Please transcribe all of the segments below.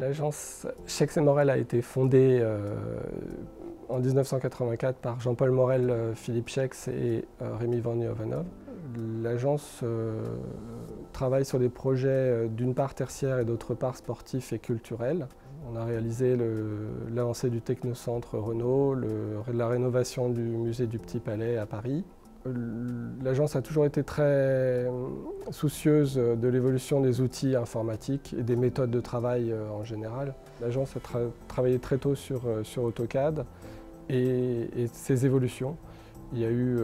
L'agence Chaix & Morel a été fondée en 1984 par Jean-Paul Morel, Philippe Chex et Rémi Van Nuovenov. L'agence travaille sur des projets d'une part tertiaires et d'autre part sportifs et culturels. On a réalisé l'avancée du Technocentre Renault, la rénovation du Musée du Petit Palais à Paris. L'agence a toujours été très soucieuse de l'évolution des outils informatiques et des méthodes de travail en général. L'agence a travaillé très tôt sur AutoCAD et ses évolutions. Il y a eu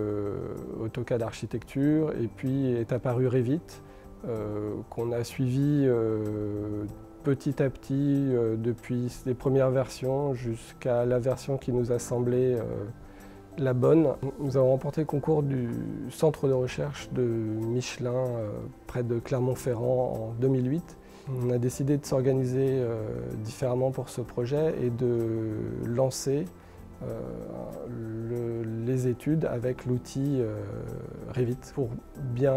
AutoCAD Architecture et puis est apparu Revit qu'on a suivi petit à petit depuis les premières versions jusqu'à la version qui nous a semblé la bonne. Nous avons remporté le concours du centre de recherche de Michelin près de Clermont-Ferrand en 2008. On a décidé de s'organiser différemment pour ce projet et de lancer les études avec l'outil Revit. Pour bien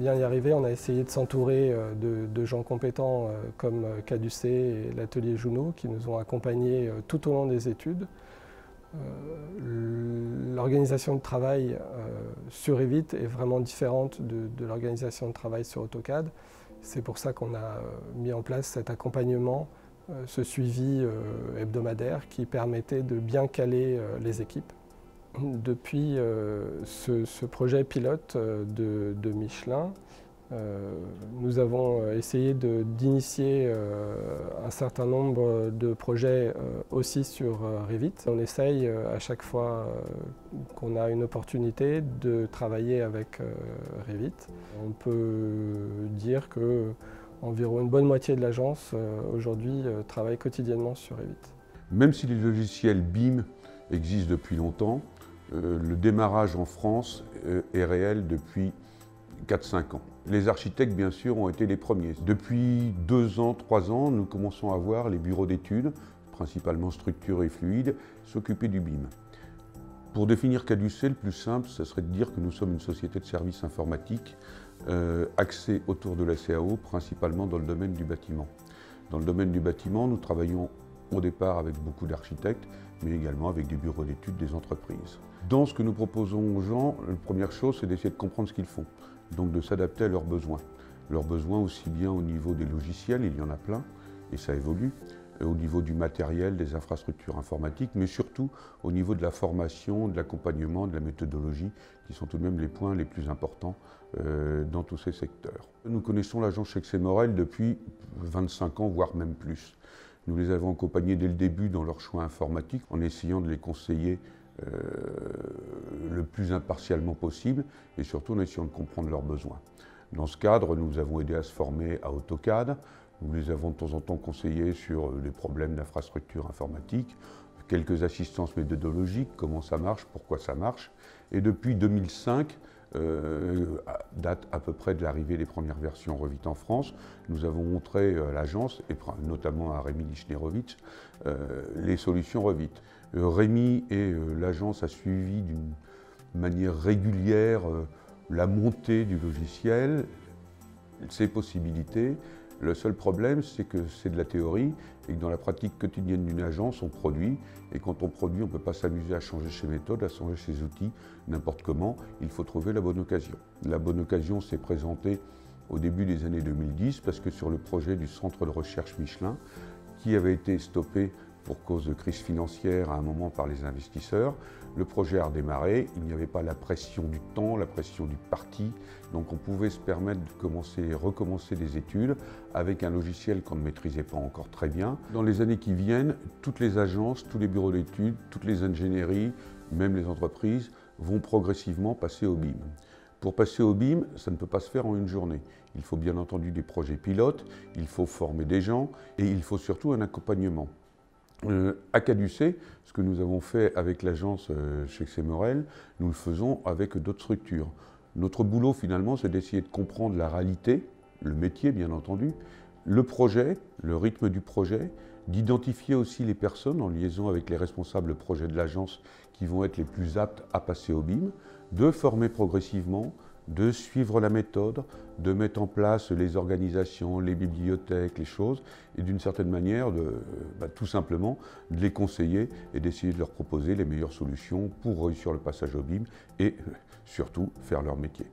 y arriver, on a essayé de s'entourer de gens compétents comme CAD UC et l'atelier Junot qui nous ont accompagnés tout au long des études. L'organisation de travail sur Revit est vraiment différente de l'organisation de travail sur AutoCAD. C'est pour ça qu'on a mis en place cet accompagnement, ce suivi hebdomadaire qui permettait de bien caler les équipes. Depuis ce projet pilote de Michelin, nous avons essayé d'initier un certain nombre de projets aussi sur Revit. On essaye à chaque fois qu'on a une opportunité de travailler avec Revit. On peut dire que environ une bonne moitié de l'agence aujourd'hui travaille quotidiennement sur Revit. Même si les logiciels BIM existent depuis longtemps, le démarrage en France est réel depuis 4-5 ans. Les architectes, bien sûr, ont été les premiers. Depuis 2 ans, 3 ans, nous commençons à voir les bureaux d'études, principalement structure et fluide, s'occuper du BIM. Pour définir CAD UC, le plus simple, ce serait de dire que nous sommes une société de services informatiques axée autour de la CAO, principalement dans le domaine du bâtiment. Dans le domaine du bâtiment, nous travaillons au départ avec beaucoup d'architectes, mais également avec des bureaux d'études, des entreprises. Dans ce que nous proposons aux gens, la première chose, c'est d'essayer de comprendre ce qu'ils font, donc de s'adapter à leurs besoins. Leurs besoins aussi bien au niveau des logiciels, il y en a plein, et ça évolue, au niveau du matériel, des infrastructures informatiques, mais surtout au niveau de la formation, de l'accompagnement, de la méthodologie, qui sont tout de même les points les plus importants dans tous ces secteurs. Nous connaissons l'agence Chaix & Morel depuis 25 ans, voire même plus. Nous les avons accompagnés dès le début dans leur choix informatique, en essayant de les conseiller le plus impartialement possible, et surtout en essayant de comprendre leurs besoins. Dans ce cadre, nous avons aidé à se former à AutoCAD. Nous les avons de temps en temps conseillés sur les problèmes d'infrastructure informatique, quelques assistances méthodologiques, comment ça marche, pourquoi ça marche. Et depuis 2005, date à peu près de l'arrivée des premières versions Revit en France, nous avons montré à l'agence, et notamment à Rémi Lichnerowicz, les solutions Revit. Rémi et l'agence a suivi d'une manière régulière la montée du logiciel, ses possibilités. Le seul problème, c'est que c'est de la théorie et que dans la pratique quotidienne d'une agence, on produit. Et quand on produit, on ne peut pas s'amuser à changer ses méthodes, à changer ses outils, n'importe comment. Il faut trouver la bonne occasion. La bonne occasion s'est présentée au début des années 2010 parce que sur le projet du centre de recherche Michelin, qui avait été stoppé pour cause de crise financière à un moment par les investisseurs, le projet a redémarré, il n'y avait pas la pression du temps, la pression du parti, donc on pouvait se permettre de recommencer des études avec un logiciel qu'on ne maîtrisait pas encore très bien. Dans les années qui viennent, toutes les agences, tous les bureaux d'études, toutes les ingénieries, même les entreprises, vont progressivement passer au BIM. Pour passer au BIM, ça ne peut pas se faire en une journée. Il faut bien entendu des projets pilotes, il faut former des gens et il faut surtout un accompagnement. À CAD UC, ce que nous avons fait avec l'agence Chaix & Morel, nous le faisons avec d'autres structures. Notre boulot finalement, c'est d'essayer de comprendre la réalité, le métier bien entendu, le projet, le rythme du projet, d'identifier aussi les personnes en liaison avec les responsables projets de l'agence qui vont être les plus aptes à passer au BIM, de former progressivement, de suivre la méthode, de mettre en place les organisations, les bibliothèques, les choses, et d'une certaine manière, tout simplement, de les conseiller et d'essayer de leur proposer les meilleures solutions pour réussir le passage au BIM et surtout faire leur métier.